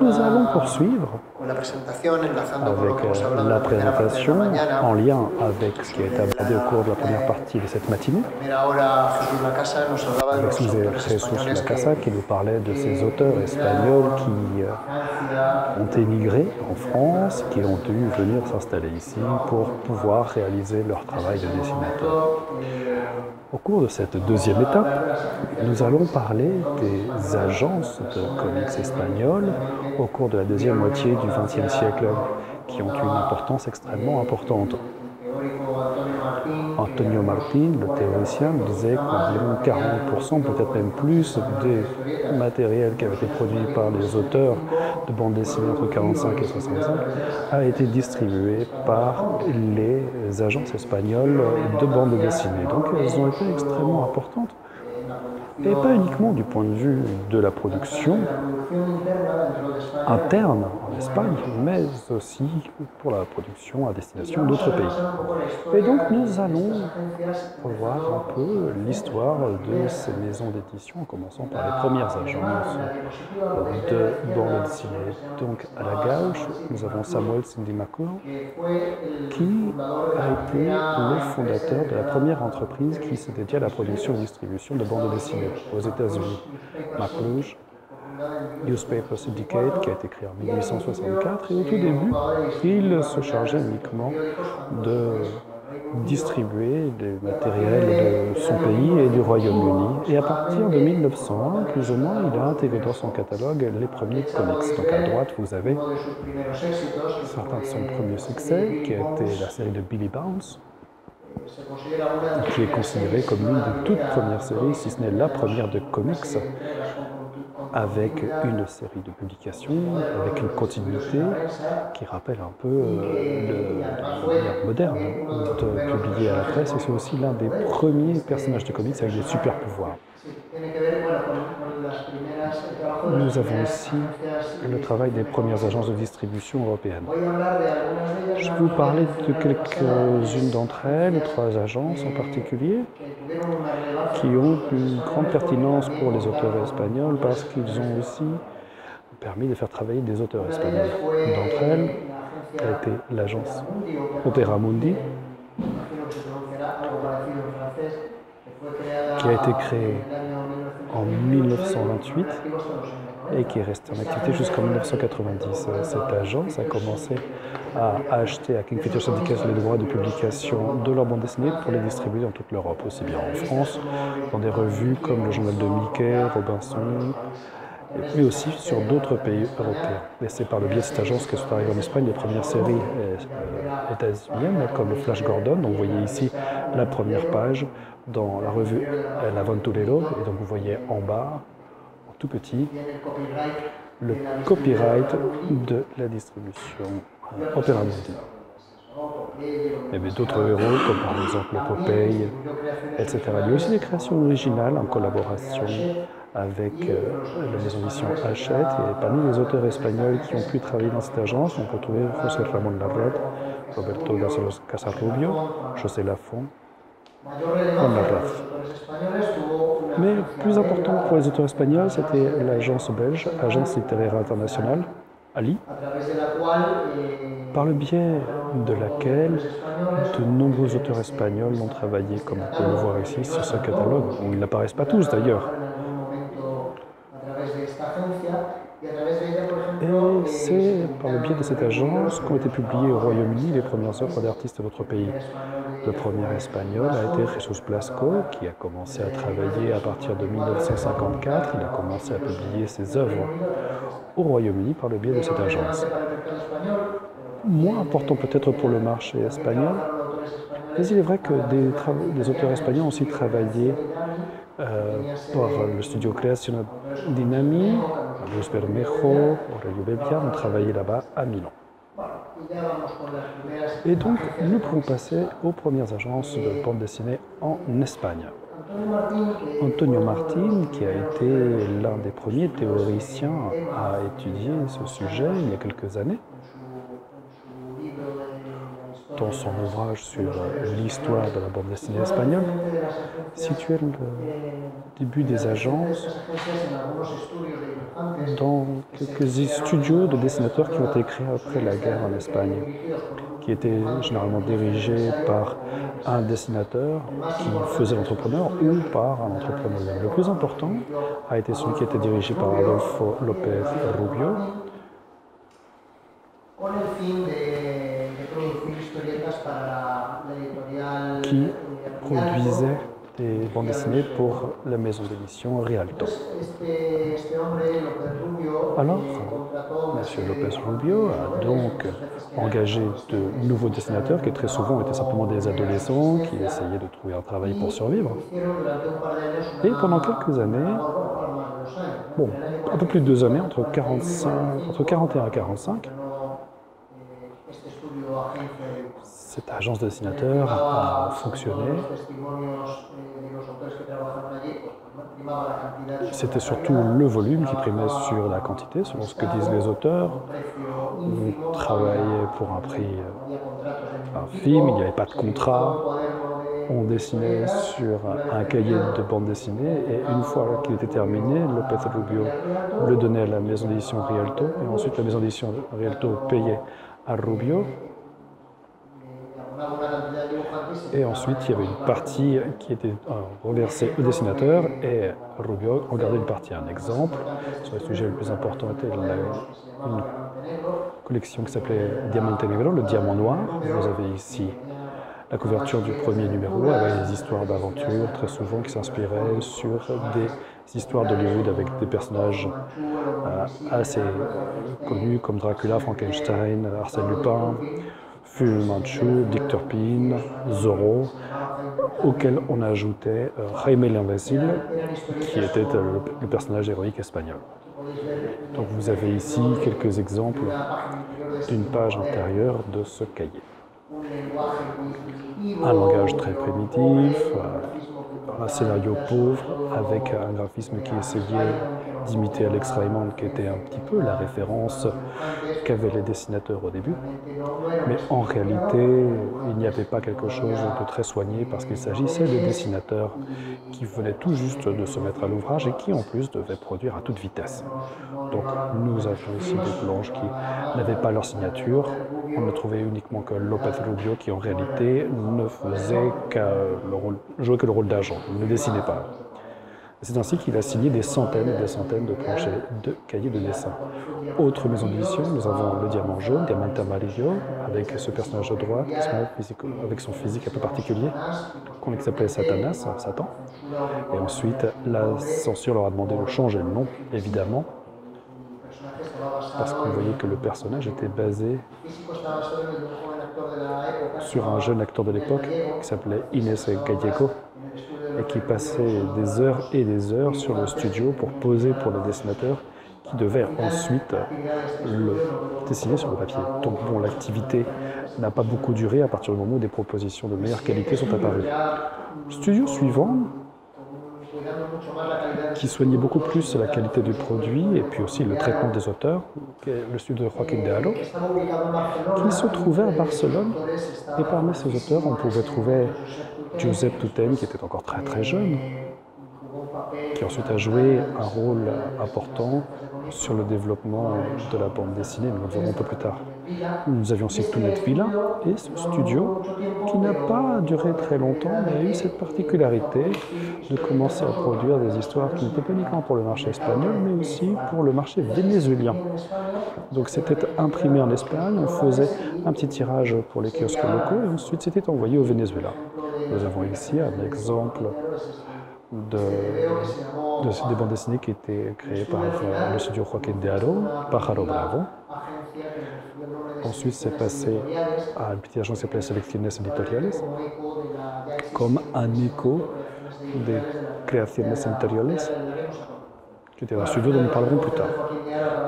Nous allons poursuivre avec la présentation en lien avec ce qui a été abordé au cours de la première partie de cette matinée. Avec Jesús Lacasa qui nous parlait de ces auteurs espagnols qui ont émigré en France, qui ont dû venir s'installer ici pour pouvoir réaliser leur travail de dessinateur. Au cours de cette deuxième étape, nous allons parler des agences de comics espagnoles au cours de la deuxième moitié du XXe siècle, qui ont une importance extrêmement importante. Antonio Martín, le théoricien, disait qu'environ 40%, peut-être même plus, des matériels qui avaient été produits par les auteurs de bande dessinée entre 45 et 65 a été distribué par les agences espagnoles de bande dessinée. Donc elles ont été extrêmement importantes, et pas uniquement du point de vue de la production interne en Espagne, mais aussi pour la production à destination d'autres pays. Et donc nous allons revoir un peu l'histoire de ces maisons d'édition, en commençant par les premières agences de bande dessinée. Donc à la gauche, nous avons Samuel Syndicate Macaulay, qui a été le fondateur de la première entreprise qui se dédiait à la production et distribution de bande dessinée aux États-Unis. Macaulay Newspaper Syndicate, qui a été créé en 1864, et au tout début, il se chargeait uniquement de distribuer des matériels de son pays et du Royaume-Uni. Et à partir de 1901, plus ou moins, il a intégré dans son catalogue les premiers comics. Donc à droite, vous avez certains de son premier succès, qui a été la série de Billy Bounce, qui est considérée comme l'une des toutes premières séries, si ce n'est la première de comics, avec une série de publications, avec une continuité qui rappelle un peu la manière moderne de publier à la presse. Et c'est aussi l'un des premiers personnages de comics avec des super pouvoirs. Nous avons aussi le travail des premières agences de distribution européennes. Je vais vous parler de quelques-unes d'entre elles, trois agences en particulier, qui ont une grande pertinence pour les auteurs espagnols parce qu'ils ont aussi permis de faire travailler des auteurs espagnols. Une d'entre elles a été l'agence Opera Mundi, qui a été créée en 1928 et qui est restée en activité jusqu'en 1990. Cette agence a commencé à acheter à King Features Syndicate les droits de publication de leur bande dessinée pour les distribuer dans toute l'Europe, aussi bien en France, dans des revues comme le Journal de Mickey, Robinson, mais aussi sur d'autres pays européens. Et c'est par le biais de cette agence que sont arrivées en Espagne les premières séries états-uniennes, comme le Flash Gordon, dont vous voyez ici la première page dans la revue L'Aventurero, et donc vous voyez en bas, en tout petit, le copyright de la distribution Opera Mundi. Il y avait d'autres héros, comme par exemple Popeye, etc. Il y a aussi des créations originales en collaboration avec la maison d'édition Hachette, et parmi les auteurs espagnols qui ont pu travailler dans cette agence, on peut trouver José Ramón Labret, Roberto González Casarrubio, José Lafont, Juan Laplace. Mais plus important pour les auteurs espagnols, c'était l'agence belge, Agence littéraire internationale, ALI, par le biais de laquelle de nombreux auteurs espagnols ont travaillé, comme vous pouvez le voir ici, sur ce catalogue, où ils n'apparaissent pas tous d'ailleurs. Et c'est par le biais de cette agence qu'ont été publiées au Royaume-Uni les premières œuvres d'artistes de votre pays. Le premier espagnol a été Jesús Blasco, qui a commencé à travailler à partir de 1954. Il a commencé à publier ses œuvres au Royaume-Uni par le biais de cette agence. Moins important peut-être pour le marché espagnol, mais il est vrai que des auteurs espagnols ont aussi travaillé par le studio Creación Dinami, Josper Mejo, Aurelio Belgia ont travaillé là-bas à Milan. Et donc, nous pouvons passer aux premières agences de bande dessinée en Espagne. Antonio Martín, qui a été l'un des premiers théoriciens à étudier ce sujet il y a quelques années, dans son ouvrage sur l'histoire de la bande dessinée espagnole, situait le début des agences dans quelques studios de dessinateurs qui ont été créés après la guerre en Espagne, qui étaient généralement dirigés par un dessinateur qui faisait l'entrepreneur ou par un entrepreneur. Le plus important a été celui qui était dirigé par Adolfo López Rubio, qui produisait des bandes dessinées pour la maison d'édition Rialto. Alors, M. López Rubio a donc engagé de nouveaux dessinateurs qui très souvent étaient simplement des adolescents qui essayaient de trouver un travail pour survivre. Et pendant quelques années, bon, un peu plus de 2 années, entre 41 et 45, cette agence de dessinateurs a fonctionné. C'était surtout le volume qui primait sur la quantité, selon ce que disent les auteurs. On travaillait pour un prix infime, il n'y avait pas de contrat. On dessinait sur un cahier de bande dessinée et une fois qu'il était terminé, López Rubio le donnait à la maison d'édition Rialto et ensuite la maison d'édition Rialto payait à Rubio. Et ensuite, il y avait une partie qui était reversée au dessinateur et Rubio en gardait une partie. Un exemple sur le sujet le plus important était une collection qui s'appelait Diamante Negro, le diamant noir. Vous avez ici la couverture du premier numéro avec des histoires d'aventure très souvent qui s'inspiraient sur des histoires d'Hollywood avec des personnages assez connus comme Dracula, Frankenstein, Arsène Lupin, Fu Manchu, Dick Turpin, Zorro, auquel on ajoutait Jaime l'Invincible, qui était le personnage héroïque espagnol. Donc vous avez ici quelques exemples d'une page intérieure de ce cahier. Un langage très primitif, un scénario pauvre, avec un graphisme qui essayait d'imiter Alex Raymond, qui était un petit peu la référence qu'avaient les dessinateurs au début. Mais en réalité, il n'y avait pas quelque chose de très soigné, parce qu'il s'agissait de dessinateurs qui venaient tout juste de se mettre à l'ouvrage et qui, en plus, devaient produire à toute vitesse. Donc, nous avions ici des planches qui n'avaient pas leur signature. On ne trouvait uniquement que López Rubio, qui en réalité ne faisait jouait que le rôle d'agent, il ne dessinait pas. C'est ainsi qu'il a signé des centaines et des centaines de planches et de cahiers de dessin. Autre maison d'édition, nous avons le Diamant Jaune, Diamant Amarillo, avec ce personnage à droite, avec son physique un peu particulier, qu'on s'appelait Satanas, Satan. Et ensuite, la censure leur a demandé de changer le nom, évidemment, parce qu'on voyait que le personnage était basé sur un jeune acteur de l'époque qui s'appelait Inés Gallego, et qui passait des heures sur le studio pour poser pour le dessinateur qui devait ensuite le dessiner sur le papier. Donc bon, l'activité n'a pas beaucoup duré à partir du moment où des propositions de meilleure qualité sont apparues. Studio suivant, qui soignait beaucoup plus la qualité du produit et puis aussi le traitement des auteurs, le studio de Joaquín de Haro, qui se trouvait à Barcelone. Et parmi ces auteurs, on pouvait trouver Josep Toutain, qui était encore très très jeune, qui ensuite a joué un rôle important sur le développement de la bande dessinée, nous le verrons un peu plus tard. Nous avions aussi Tounet Villa et ce studio qui n'a pas duré très longtemps, mais a eu cette particularité de commencer à produire des histoires qui n'étaient pas uniquement pour le marché espagnol, mais aussi pour le marché vénézuélien. Donc c'était imprimé en Espagne, on faisait un petit tirage pour les kiosques locaux et ensuite c'était envoyé au Venezuela. Nous avons ici un exemple des bandes dessinées qui étaient créées par le studio Joaquín de Haro, Pájaro Bravo. Ensuite, c'est passé à une petite agence qui s'appelait Celefines Editoriales, comme un écho des Creaciones Editoriales, qui était un studio dont nous parlerons plus tard.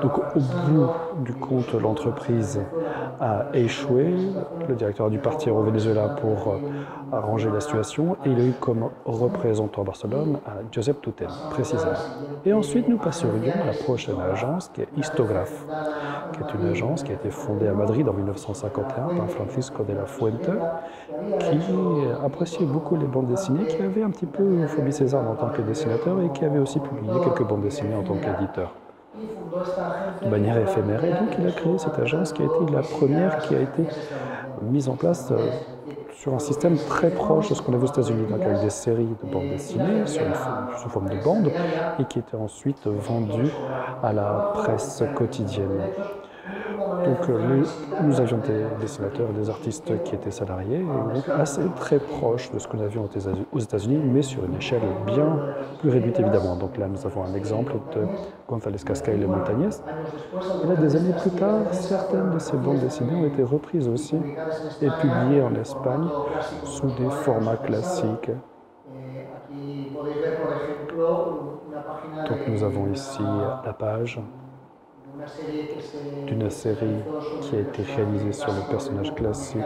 Donc, au bout du compte l'entreprise a échoué. Le directeur du parti est au Venezuela pour arranger la situation et il a eu comme représentant à Barcelone Josep Toutain, précisément. Et ensuite, nous passerions à la prochaine agence qui est Histographe, qui est une agence qui a été fondée à Madrid en 1951 par Francisco de la Fuente, qui appréciait beaucoup les bandes dessinées, qui avait un petit peu Faubi César en tant que dessinateur et qui avait aussi publié quelques bandes dessinées en tant qu'éditeur, de manière éphémère. Et donc il a créé cette agence qui a été la première qui a été mise en place sur un système très proche de ce qu'on avait aux États-Unis, donc avec des séries de bandes dessinées sous forme de bandes et qui étaient ensuite vendues à la presse quotidienne. Donc nous avions des dessinateurs et des artistes qui étaient salariés, et donc assez très proches de ce que nous avions aux États-Unis, mais sur une échelle bien plus réduite évidemment. Donc là nous avons un exemple de González Casca et les Montañés. Et là des années plus tard, certaines de ces bandes dessinées ont été reprises aussi et publiées en Espagne sous des formats classiques. Donc nous avons ici la page d'une série qui a été réalisée sur le personnage classique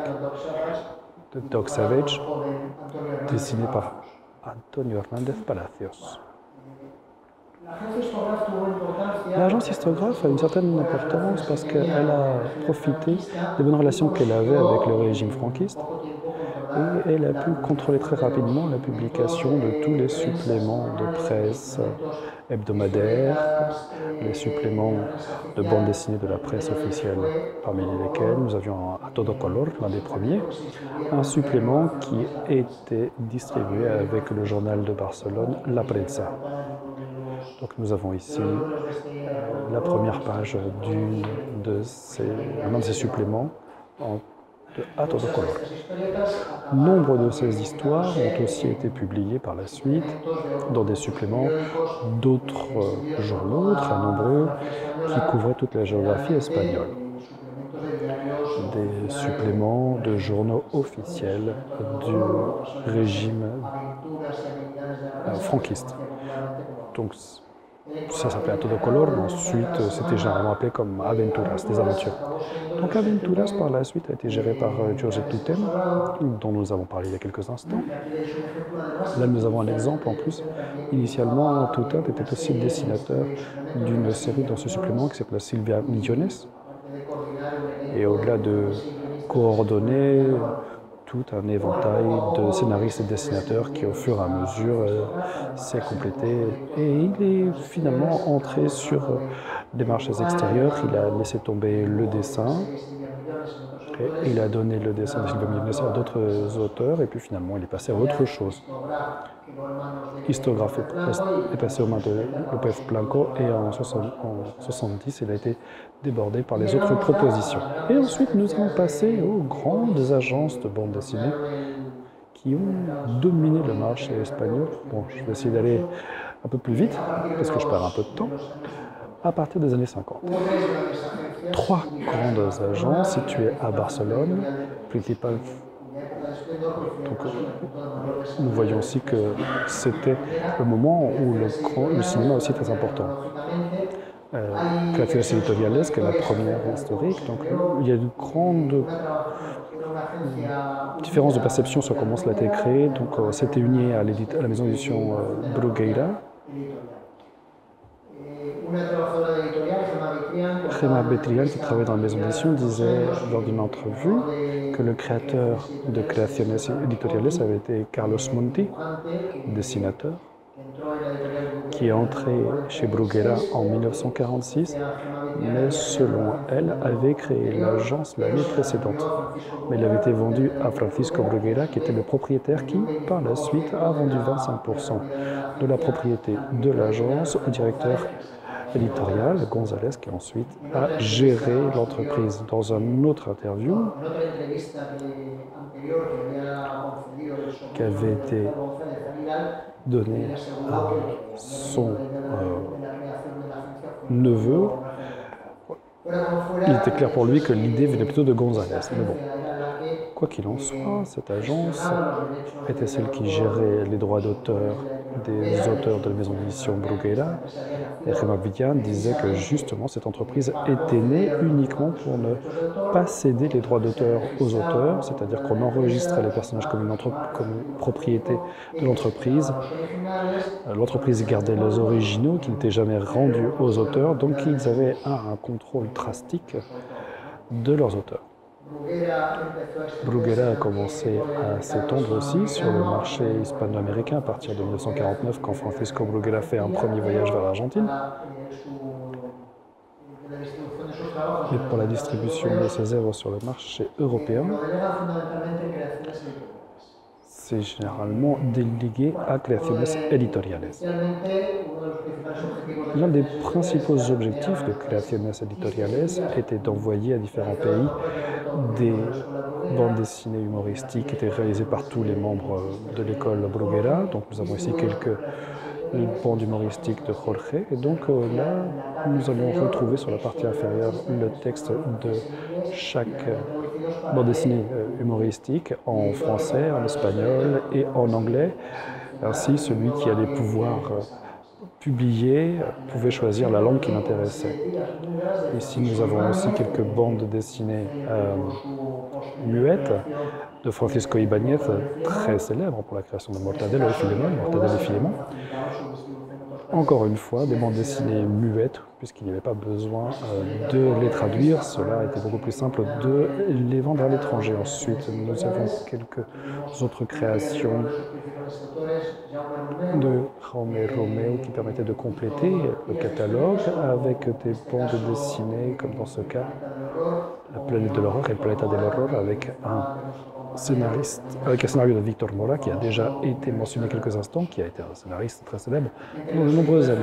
de Doc Savage, dessiné par Antonio Hernández Palacios. L'agence Histographe a une certaine importance parce qu'elle a profité des bonnes relations qu'elle avait avec le régime franquiste et elle a pu contrôler très rapidement la publication de tous les suppléments de presse hebdomadaires, les suppléments de bandes dessinées de la presse officielle, parmi lesquels nous avions à Todo Color, l'un des premiers, un supplément qui était distribué avec le journal de Barcelone, La Prensa. Donc nous avons ici la première page d'un de ces suppléments de A Todo Color. Nombre de ces histoires ont aussi été publiées par la suite dans des suppléments d'autres journaux, très nombreux, qui couvraient toute la géographie espagnole. Des suppléments de journaux officiels du régime franquiste. Donc, ça s'appelait A Todo Color, mais ensuite c'était généralement appelé comme Aventuras, des aventures. Donc Aventuras par la suite a été géré par Josep Toutain, dont nous avons parlé il y a quelques instants. Là nous avons un exemple en plus. Initialement, Toutain était aussi le dessinateur d'une série dans ce supplément qui s'appelait Silvia Millones. Et au-delà de coordonner tout un éventail de scénaristes et dessinateurs qui, au fur et à mesure, s'est complété. Et il est finalement entré sur des marchés extérieurs. Il a laissé tomber le dessin. Et il a donné le dessin de Silvia Millones à d'autres auteurs. Et puis finalement, il est passé à autre chose. Histographe est passé aux mains de López Blanco. Et en 1970, il a été débordé par les autres propositions. Et ensuite, nous avons passé aux grandes agences de bande dessinée qui ont dominé le marché espagnol. Bon, je vais essayer d'aller un peu plus vite, parce que je perds un peu de temps. À partir des années 50. Trois grandes agences situées à Barcelone, principales. Donc, nous voyons aussi que c'était le moment où le cinéma aussi était très important. Creaciones Editoriales, qui est la première historique, donc il y a une grande différence de perception sur comment cela a été créé. Donc, c'était uni à la maison d'édition Bruguera. Gemma Betrial, qui travaillait dans la maison d'édition, disait lors d'une entrevue que le créateur de Creaciones Editoriales avait été Carlos Monti, dessinateur, qui est entré chez Bruguera en 1946, mais selon elle, avait créé l'agence l'année précédente. Mais elle avait été vendue à Francisco Bruguera, qui était le propriétaire qui, par la suite, a vendu 25% de la propriété de l'agence au directeur éditorial, González, qui ensuite a géré l'entreprise. Dans une autre interview qui avait été donnée à son neveu, il était clair pour lui que l'idée venait plutôt de González. Mais bon, Quoi qu'il en soit, cette agence était celle qui gérait les droits d'auteur des auteurs de la maison d'édition Bruguera. Et Vaillant disait que justement cette entreprise était née uniquement pour ne pas céder les droits d'auteur aux auteurs, c'est-à-dire qu'on enregistrait les personnages comme une propriété de l'entreprise. L'entreprise gardait les originaux qui n'étaient jamais rendus aux auteurs, donc ils avaient un contrôle drastique de leurs auteurs. Bruguera a commencé à s'étendre aussi sur le marché hispano-américain à partir de 1949, quand Francisco Bruguera fait un premier voyage vers l'Argentine. Et pour la distribution de ses œuvres sur le marché européen, c'est généralement délégué à Creaciones Editoriales. L'un des principaux objectifs de Creaciones Editoriales était d'envoyer à différents pays des bandes dessinées humoristiques qui étaient réalisées par tous les membres de l'école Bruguera. Donc nous avons ici quelques bandes humoristiques de Jorge. Et donc là, nous allons retrouver sur la partie inférieure le texte de chaque bande dessinée humoristique en français, en espagnol et en anglais. Ainsi, celui qui allait pouvoir publier pouvait choisir la langue qui l'intéressait. Ici, nous avons aussi quelques bandes dessinées muettes de Francisco Ibáñez, très célèbre pour la création de Mortadelo et Filemon. Encore une fois, des bandes dessinées muettes, puisqu'il n'y avait pas besoin de les traduire. Cela était beaucoup plus simple de les vendre à l'étranger. Ensuite, nous avons quelques autres créations de Jaume Romeu qui permettaient de compléter le catalogue avec des bandes dessinées, comme dans ce cas, La planète de l'horreur et le Planeta de l'horreur, avec un scénario de Victor Mora qui a déjà été mentionné quelques instants, qui a été un scénariste très célèbre pendant de nombreuses années.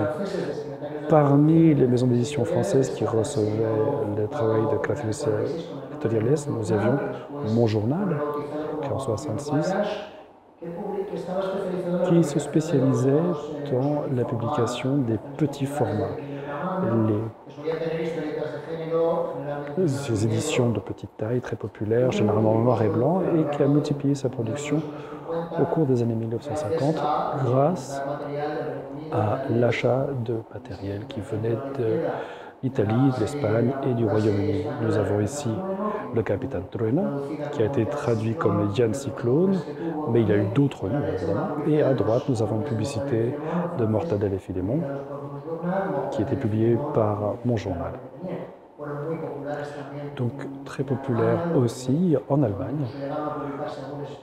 Parmi les maisons d'édition françaises qui recevaient le travail de Creaciones Editoriales, nous avions Mon Journal, qui en 1966, qui se spécialisait dans la publication des petits formats. Ces éditions de petite taille, très populaires, généralement en noir et blanc, et qui a multiplié sa production au cours des années 1950 grâce à l'achat de matériel qui venait de l'Italie, de l'Espagne et du Royaume-Uni. Nous avons ici le Capitaine Truena, qui a été traduit comme Jan Cyclone, mais il a eu d'autres noms, évidemment. Et à droite, nous avons une publicité de Mortadelle et Filémon, qui était publiée par Mon Journal. Donc très populaire aussi en Allemagne,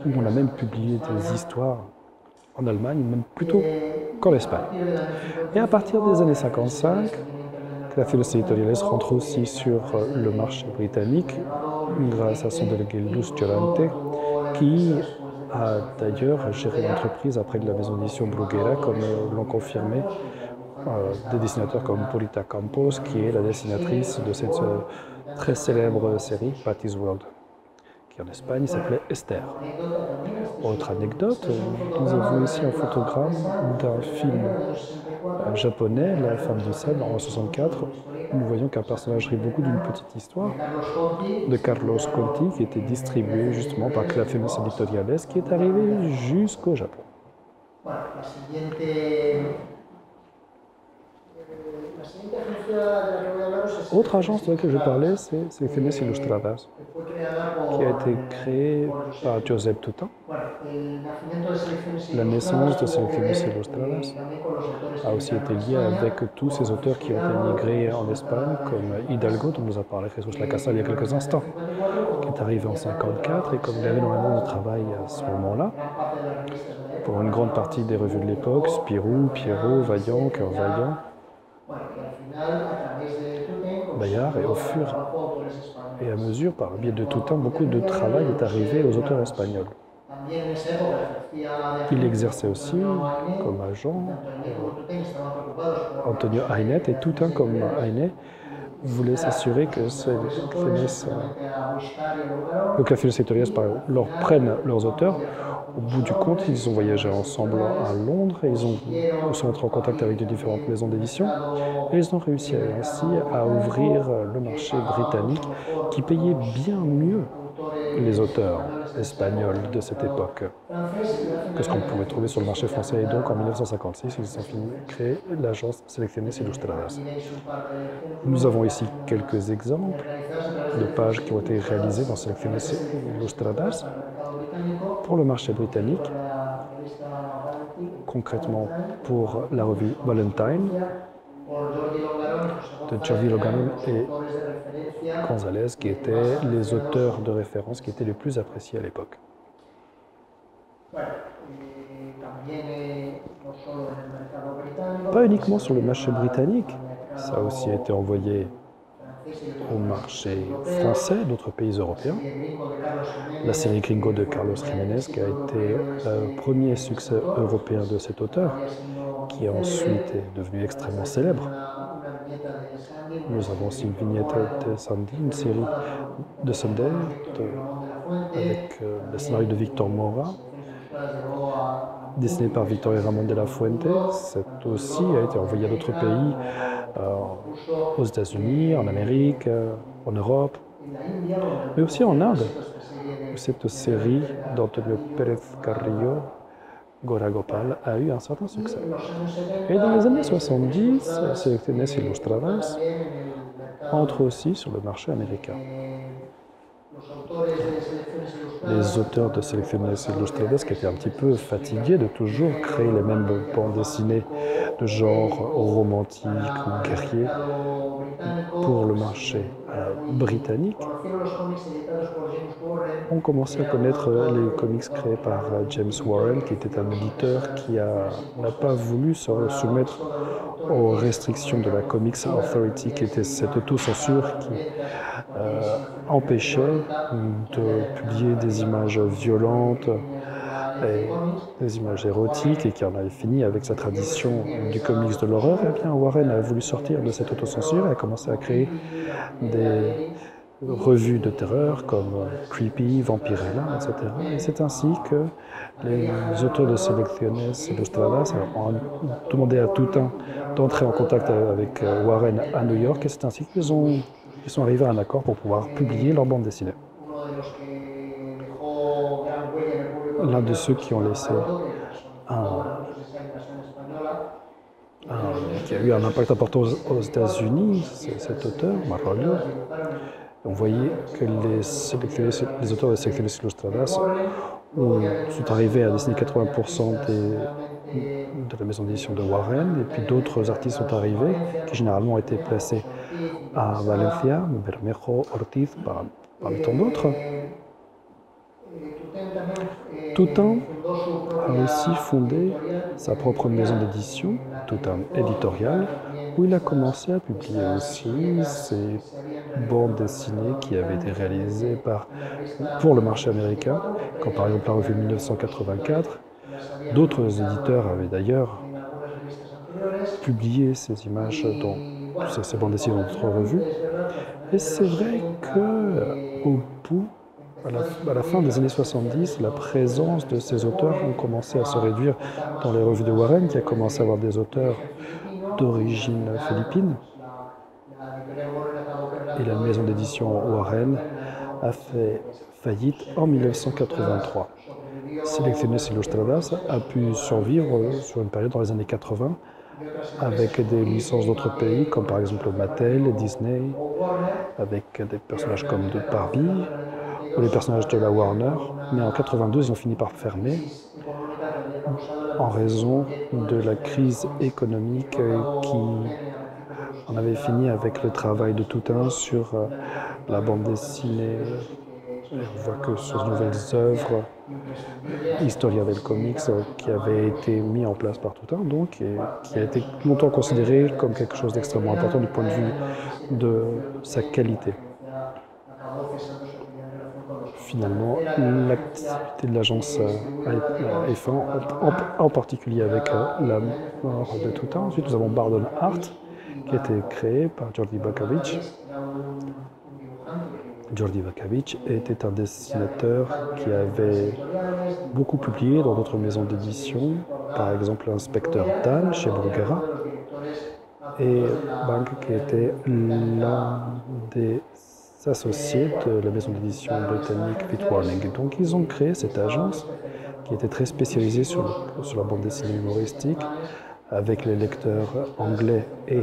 où on a même publié des histoires en Allemagne, même plutôt qu'en Espagne. Et à partir des années 55, Creaciones Editoriales rentre aussi sur le marché britannique grâce à son délégué Luz Llorente, qui a d'ailleurs géré l'entreprise après de la maison d'édition Bruguera, comme l'ont confirmé des dessinateurs comme Purita Campos, qui est la dessinatrice de cette très célèbre série Patty's World, qui en Espagne s'appelait Esther. Autre anecdote, nous avons ici un photogramme d'un film japonais, La femme du sable, en 1964. Nous voyons qu'un personnage rit beaucoup d'une petite histoire de Carlos Conti, qui était distribué justement par Creaciones Editoriales, qui est arrivé jusqu'au Japon. Autre agence de laquelle je parlais, c'est Celefines Ilustradas, qui a été créée par Josep Toutain. La naissance de Celefines Ilustradas a aussi été liée avec tous ces auteurs qui ont émigré en Espagne, comme Hidalgo, dont nous a parlé Jesús Lacasa il y a quelques instants, qui est arrivé en 1954, et comme il avait énormément de travail à ce moment-là, pour une grande partie des revues de l'époque, Spirou, Pierrot, Vaillant, Cœur Vaillant, Bayard, et au fur et à mesure, par le biais de Toutain, beaucoup de travail est arrivé aux auteurs espagnols. Il exerçait aussi comme agent Antonio Ainet, et Toutain comme Ainet voulait s'assurer que les Creaciones Editoriales leur prennent leurs auteurs. Au bout du compte, ils ont voyagé ensemble à Londres, et ils sont entrés en contact avec de différentes maisons d'édition, et ils ont réussi ainsi à ouvrir le marché britannique, qui payait bien mieux les auteurs espagnols de cette époque que ce qu'on pouvait trouver sur le marché français. Et donc en 1956, ils ont créé l'agence Celefines Ilustradas. Nous avons ici quelques exemples de pages qui ont été réalisées dans Celefines Ilustradas pour le marché britannique, concrètement pour la revue Valentine de Xavi Logano et Gonzalez, qui étaient les auteurs de référence qui étaient les plus appréciés à l'époque. Pas uniquement sur le marché britannique, ça a aussi été envoyé au marché français d'autres pays européens. La série Gringo de Carlos Jiménez, qui a été le premier succès européen de cet auteur, qui ensuite est devenu extrêmement célèbre. Nous avons aussi une vignette de Sandy, une série de Sunday, avec le scénario de Victor Mora, dessinée par Victor et Ramon de la Fuente. C'est aussi a été envoyé à d'autres pays, aux États-Unis, en Amérique, en Europe, mais aussi en Inde, où cette série d'Antonio Pérez Carrillo, Gora Gopal, a eu un certain succès. Et dans les années 70, Celefines Ilustradas entre aussi sur le marché américain. Les auteurs de Celefines Ilustradas, qui étaient un petit peu fatigués de toujours créer les mêmes bandes dessinées de genre romantique ou guerrier pour le marché britannique, on commençait à connaître les comics créés par James Warren, qui était un éditeur qui n'a pas voulu se soumettre aux restrictions de la Comics Authority, qui était cette autocensure qui empêchait de publier des images violentes et des images érotiques, et qui en avait fini avec sa tradition du comics de l'horreur. Et bien Warren a voulu sortir de cette autocensure et a commencé à créer des revues de terreur comme Creepy, Vampirella, etc. Et c'est ainsi que les auteurs de Celefines Ilustradas ont demandé à Toutain d'entrer en contact avec Warren à New York, et c'est ainsi qu'ils sont arrivés à un accord pour pouvoir publier leur bande dessinée. L'un de ceux qui ont laissé qui a eu un impact important aux États-Unis, c'est cet auteur, Macaulay. On voyait que les auteurs de Celefines Ilustradas sont arrivés à dessiner 80% de la maison d'édition de Warren, et puis d'autres artistes sont arrivés, qui généralement ont été placés à Valencia, Bermejo, Ortiz, parmi tant d'autres. Toutain a aussi fondé sa propre maison d'édition, Toutain Éditorial, où il a commencé à publier aussi ses bandes dessinées qui avaient été réalisées pour le marché américain, comme par exemple la revue 1984. D'autres éditeurs avaient d'ailleurs publié ces images dans ces bandes dessinées dans d'autres revues. Et c'est vrai qu'au bout, à la fin des années 70, la présence de ces auteurs ont commencé à se réduire dans les revues de Warren, qui a commencé à avoir des auteurs d'origine philippine. Et la maison d'édition Warren a fait faillite en 1983. Celefines Ilustradas a pu survivre sur une période dans les années 80 avec des licences d'autres pays, comme par exemple Mattel, Disney, avec des personnages comme de Barbie, ou les personnages de la Warner, mais en 1982, ils ont fini par fermer en raison de la crise économique qui en avait fini avec le travail de Toutain sur la bande dessinée. Et on voit que ces nouvelles œuvres, Historia del Comics, qui avait été mis en place par Toutain, donc, et qui a été longtemps considéré comme quelque chose d'extrêmement important du point de vue de sa qualité. Finalement, l'activité de l'agence est faite, en particulier avec la mort de Toutain. Ensuite, nous avons Bardon Art, qui a été créé par Jordi Bakovic. Jordi Bakovic était un dessinateur qui avait beaucoup publié dans d'autres maisons d'édition, par exemple Inspecteur Dan chez Bruguera, et Bank, qui était l'un des s'associer de la maison d'édition britannique Bitwarning. Et donc ils ont créé cette agence qui était très spécialisée sur la bande dessinée humoristique, avec les lecteurs anglais et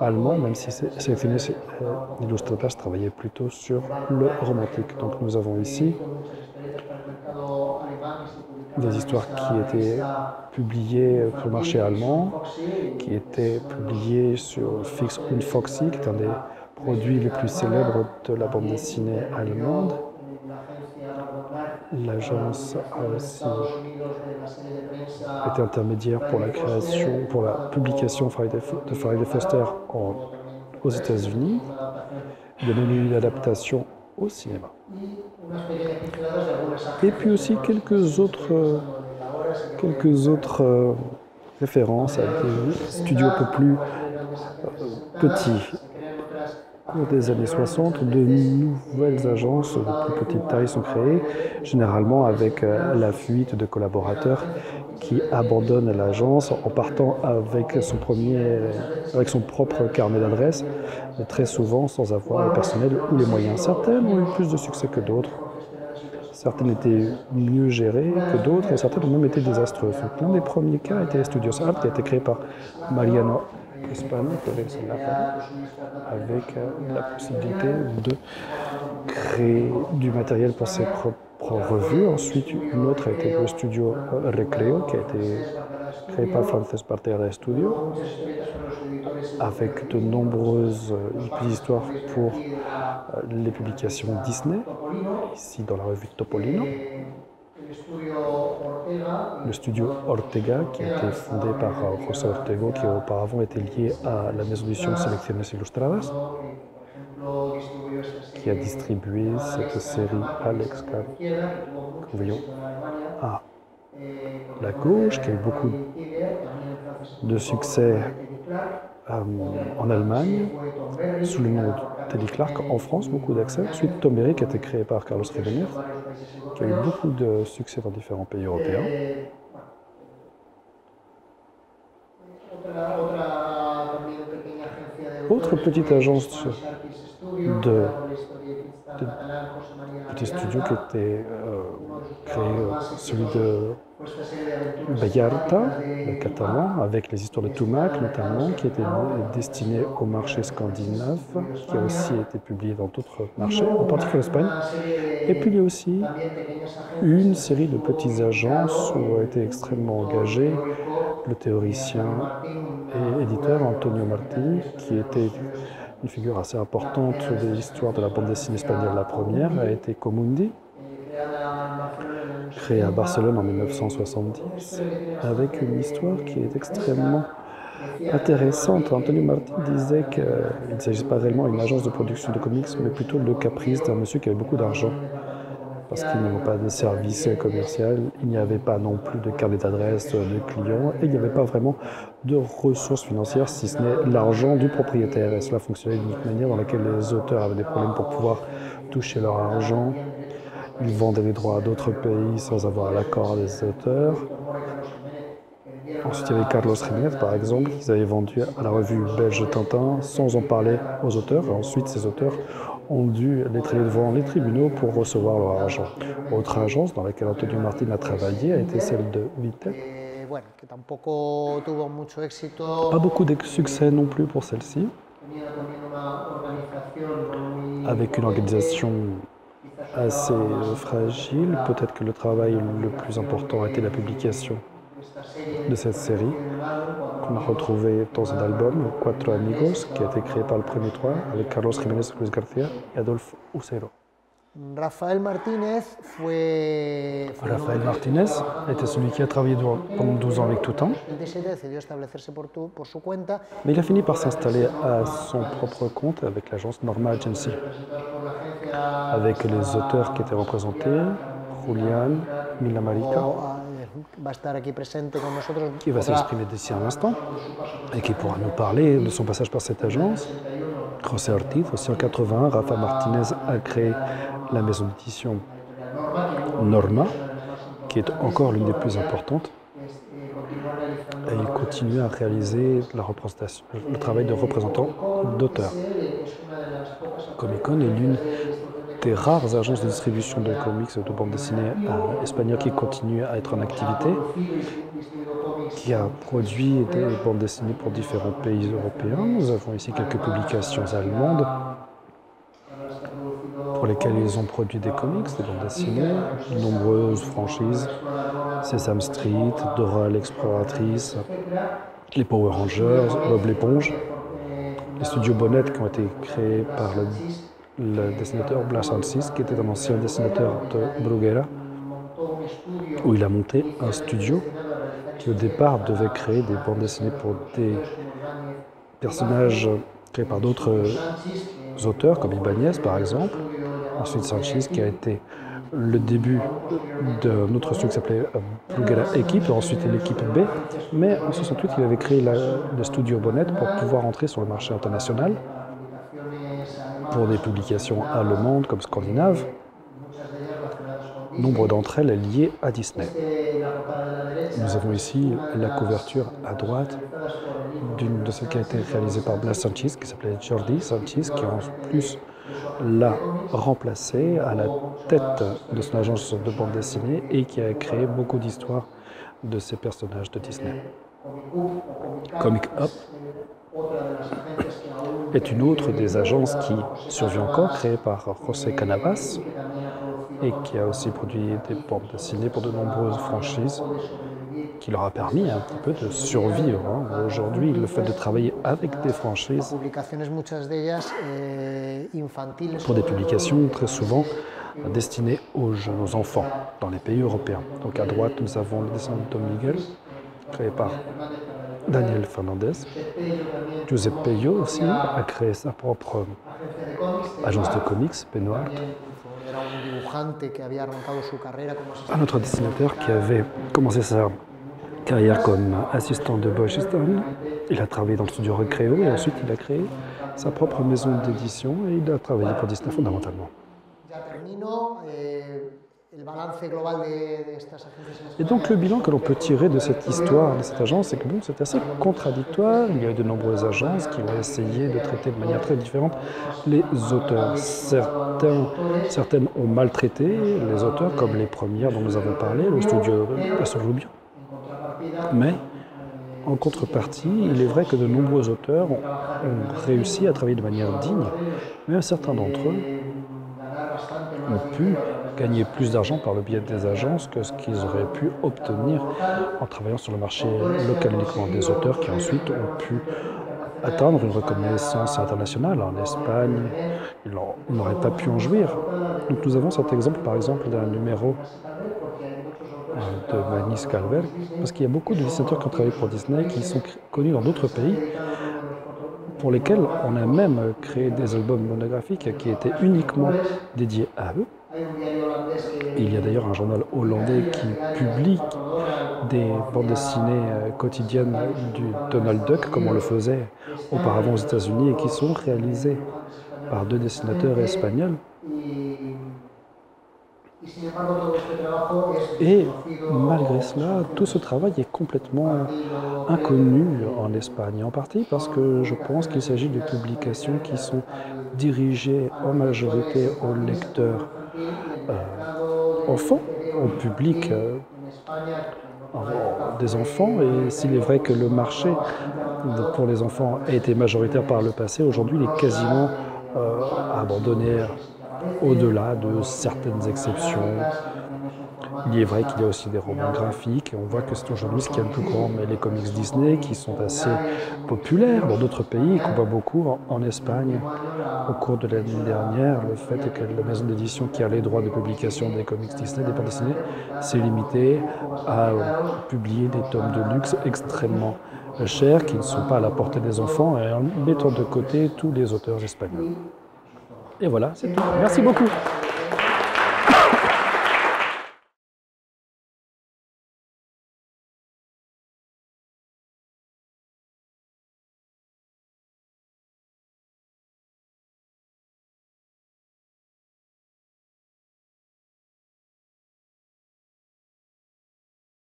allemands, même si Celefines Ilustradas travaillait plutôt sur le romantique. Donc nous avons ici des histoires qui étaient publiées sur le marché allemand, qui étaient publiées sur Fix und Foxy, qui est un des produits les plus célèbres de la bande dessinée allemande. L'agence a aussi été intermédiaire pour la publication de Farley Foster aux États-Unis. Il y a même eu une adaptation au cinéma. Et puis aussi quelques autres références à des studios un peu plus petits. Au cours des années 60, de nouvelles agences de plus petite taille sont créées, généralement avec la fuite de collaborateurs qui abandonnent l'agence en partant avec son propre carnet d'adresses, mais très souvent sans avoir le personnel ou les moyens. Certaines ont eu plus de succès que d'autres, certaines étaient mieux gérées que d'autres, et certaines ont même été désastreuses. L'un des premiers cas était Studios Art, qui a été créé par Mariano Hispano, avec la possibilité de créer du matériel pour ses propres revues. Ensuite, une autre a été le studio Recreo, qui a été créé par Frances Partera Studio, avec de nombreuses histoires pour les publications Disney, ici dans la revue Topolino. Le studio Ortega, qui a été fondé par José Ortego, qui auparavant était lié à la maison d'édition Selecciones Ilustradas, qui a distribué cette série Alex Carvillon à la gauche, qui a eu beaucoup de succès en Allemagne, sous le nom de Teddy Clark, en France, beaucoup d'accès. Ensuite, Tombéry, qui a été créé par Carlos Revenir, qui a eu beaucoup de succès dans différents pays européens. Autre petite agence de petit studio qui était créé, celui de Vallarta, le catalan, avec les histoires de Tumac notamment, qui étaient destinées au marché scandinave, qui a aussi été publié dans d'autres marchés, en particulier l'Espagne. Et puis il y a aussi une série de petites agences où a été extrêmement engagé le théoricien et éditeur Antonio Martín, qui était une figure assez importante de l'histoire de la bande dessinée espagnole. La première a été Comundi, créée à Barcelone en 1970, avec une histoire qui est extrêmement intéressante. Antonio Martín disait qu'il ne s'agissait pas réellement d'une agence de production de comics, mais plutôt le caprice d'un monsieur qui avait beaucoup d'argent. Parce qu'il n'y avait pas de service commercial, il n'y avait pas non plus de carnet d'adresse de clients, et il n'y avait pas vraiment de ressources financières, si ce n'est l'argent du propriétaire. Et cela fonctionnait d'une manière dans laquelle les auteurs avaient des problèmes pour pouvoir toucher leur argent. Ils vendaient les droits à d'autres pays sans avoir l'accord des auteurs. Ensuite, il y avait Carlos Revenir, par exemple, qu'ils avaient vendu à la revue belge Tintin sans en parler aux auteurs. Et ensuite, ces auteurs ont dû les traîner devant les tribunaux pour recevoir leur argent. Autre agence dans laquelle Antonio Martín a travaillé a été celle de Vittel. Pas beaucoup de succès non plus pour celle-ci, avec une organisation assez fragile. Peut-être que le travail le plus important a été la publication de cette série, qu'on a retrouvée dans un album, Quatre Amigos, qui a été créé par le Premier 3, avec Carlos Jiménez Luis García et Adolfo Ucero. Rafael Martínez était celui qui a travaillé pendant 12 ans avec Toutain, mais il a fini par s'installer à son propre compte avec l'agence Norma Agency, avec les auteurs qui étaient représentés, Julián Milamarica, qui va s'exprimer d'ici un instant et qui pourra nous parler de son passage par cette agence. José Ortiz, aussi en 1981, Rafa Martínez a créé la maison d'édition Norma, qui est encore l'une des plus importantes. Et il continue à réaliser le travail de représentant d'auteur. Comic-Con est l'une des rares agences de distribution de comics de bande dessinée espagnole qui continue à être en activité, qui a produit des bandes dessinées pour différents pays européens. Nous avons ici quelques publications allemandes pour lesquelles ils ont produit des comics, des bandes dessinées, de nombreuses franchises, Sesame Street, Dora l'exploratrice, les Power Rangers, Bob l'éponge, les studios Bonnet qui ont été créés par le dessinateur Blas Ansis, qui était un ancien dessinateur de Bruguera, où il a monté un studio qui au départ devait créer des bandes dessinées pour des personnages créés par d'autres auteurs, comme Ibanez par exemple. Ensuite Sanchez qui a été le début d'un autre studio qui s'appelait Bruguera Équipe, ensuite l'équipe B. Mais en 1968, il avait créé le studio Bonnet pour pouvoir entrer sur le marché international pour des publications allemandes comme scandinaves. Nombre d'entre elles liées à Disney. Nous avons ici la couverture à droite d'une de celles qui a été réalisée par Blas Sanchez, qui s'appelait Jordi Sanchez, qui en plus l'a remplacé à la tête de son agence de bande dessinée et qui a créé beaucoup d'histoires de ces personnages de Disney. Comic Up est une autre des agences qui survit encore, créée par José Canavas, et qui a aussi produit des bandes dessinées pour de nombreuses franchises, qui leur a permis un petit peu de survivre. Aujourd'hui, le fait de travailler avec des franchises pour des publications très souvent destinées aux jeunes, aux enfants, dans les pays européens. Donc à droite, nous avons le dessin de Tom Miguel, créé par Daniel Fernandez. Giuseppe Peyo aussi a créé sa propre agence de comics, Benoît. Un autre dessinateur qui avait commencé sa carrière comme assistant de Boy Stone. Il a travaillé dans le studio Recreo et ensuite il a créé sa propre maison d'édition et il a travaillé pour Disney fondamentalement. Et donc le bilan que l'on peut tirer de cette histoire, de cette agence, c'est que bon, c'est assez contradictoire. Il y a eu de nombreuses agences qui ont essayé de traiter de manière très différente les auteurs. Certaines ont maltraité les auteurs, comme les premières dont nous avons parlé, le studio Rubio. Mais en contrepartie, il est vrai que de nombreux auteurs ont réussi à travailler de manière digne, mais certains d'entre eux ont pu gagner plus d'argent par le biais des agences que ce qu'ils auraient pu obtenir en travaillant sur le marché local uniquement des auteurs qui ensuite ont pu atteindre une reconnaissance internationale. En Espagne, ils n'auraient pas pu en jouir. Donc nous avons cet exemple par exemple d'un numéro de Manis Calvert, parce qu'il y a beaucoup de dessinateurs qui ont travaillé pour Disney qui sont connus dans d'autres pays, pour lesquels on a même créé des albums monographiques qui étaient uniquement dédiés à eux. Il y a d'ailleurs un journal hollandais qui publie des bandes dessinées quotidiennes du Donald Duck, comme on le faisait auparavant aux États-Unis, et qui sont réalisées par deux dessinateurs espagnols. Et malgré cela, tout ce travail est complètement inconnu en Espagne, en partie parce que je pense qu'il s'agit de publications qui sont dirigées en majorité aux lecteurs enfants, au public des enfants. Et s'il est vrai que le marché pour les enfants a été majoritaire par le passé, aujourd'hui il est quasiment abandonné. Au-delà de certaines exceptions, il est vrai qu'il y a aussi des romans graphiques, et on voit que c'est aujourd'hui ce qu'il y a de plus grand, mais les comics Disney qui sont assez populaires dans d'autres pays, qu'on voit beaucoup en Espagne. Au cours de l'année dernière, le fait que la maison d'édition qui a les droits de publication des comics Disney, des bandes dessinées, s'est limitée à publier des tomes de luxe extrêmement chers, qui ne sont pas à la portée des enfants, et en mettant de côté tous les auteurs espagnols. Et voilà, c'est tout. Merci beaucoup.